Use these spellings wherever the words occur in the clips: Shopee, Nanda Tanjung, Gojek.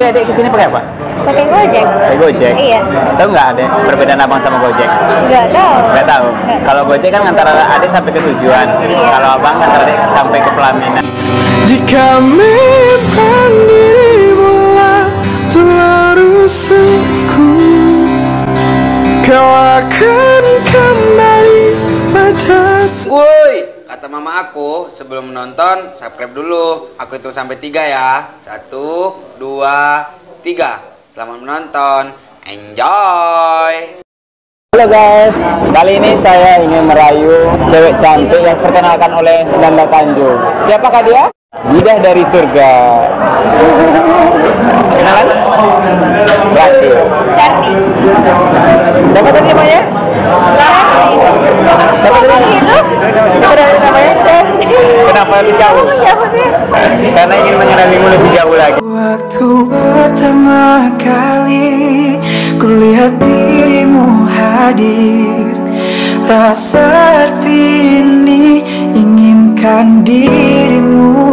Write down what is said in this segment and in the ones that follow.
Adek kesini pakai apa? Pakai Gojek. Pakai Gojek? Iya. Tahu nggak Adek perbedaan abang sama Gojek? Nggak tahu. Nggak tahu. Kalau Gojek kan ngantar Adek sampai ke tujuan. Iya. Kalau abang ngantar Adek sampai ke pelaminan. Jika memang dirimu lah terlalu suku, kau akan kembali pada. Woi, kata mama aku, sebelum menonton, subscribe dulu. Aku hitung sampai 3 ya. 1, 2, 3. Selamat menonton. Enjoy! Halo guys, kali ini saya ingin merayu cewek cantik yang diperkenalkan oleh Nanda Tanjung. Siapakah dia? Bidah dari surga. Kenalan? Berarti. Serti. Siapa tadi namanya? Kenapa lebih jauh? Karena ingin menyeramimu lebih jauh lagi. Waktu pertama kali kulihat dirimu hadir, rasa hati ini inginkan dirimu.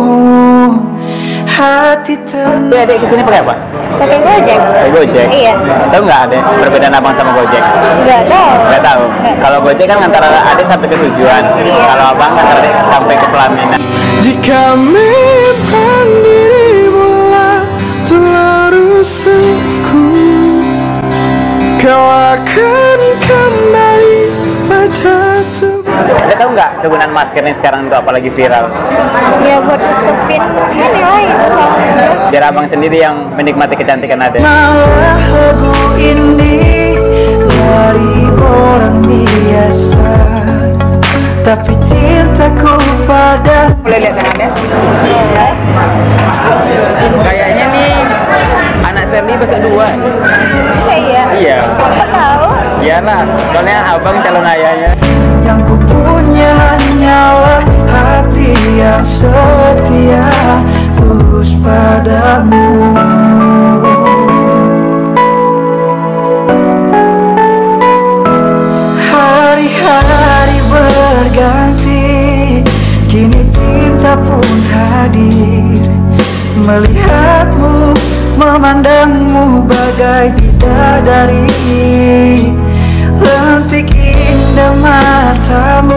Hati tenang. Adek kesini pakai apa? Pakai Gojek. Pakai Gojek? Iya. Tahu nggak Adek perbedaan abang sama Gojek? Nggak tahu. Nggak tahu. Kalau Gojek kan ngantar Adek sampai ke tujuan. Iya. Kalau abang ngantar Adek sampai ke pelaminan. Jika memang dirimu lah terlalu suku, kau akan kembali pada tubuh. Ada tahu nggak kegunaan masker ini sekarang untuk apalagi viral? Ya buat tutupin kan ya lain. Biar abang sendiri yang menikmati kecantikan Adek. Malah lagu ini dari orang biasa, tapi cintaku pada. Boleh lihat tangannya? Kayaknya nih anak Serni besok 2. Bisa iya? Iya. Kok tahu? Iyalah, soalnya abang calon ayahnya. Yang ku punya hanyalah hati yang setia tulus padamu. Hari-hari berganti, kini cinta pun hadir. Melihatmu, memandangmu bagai bidadari. Lentik indah matamu.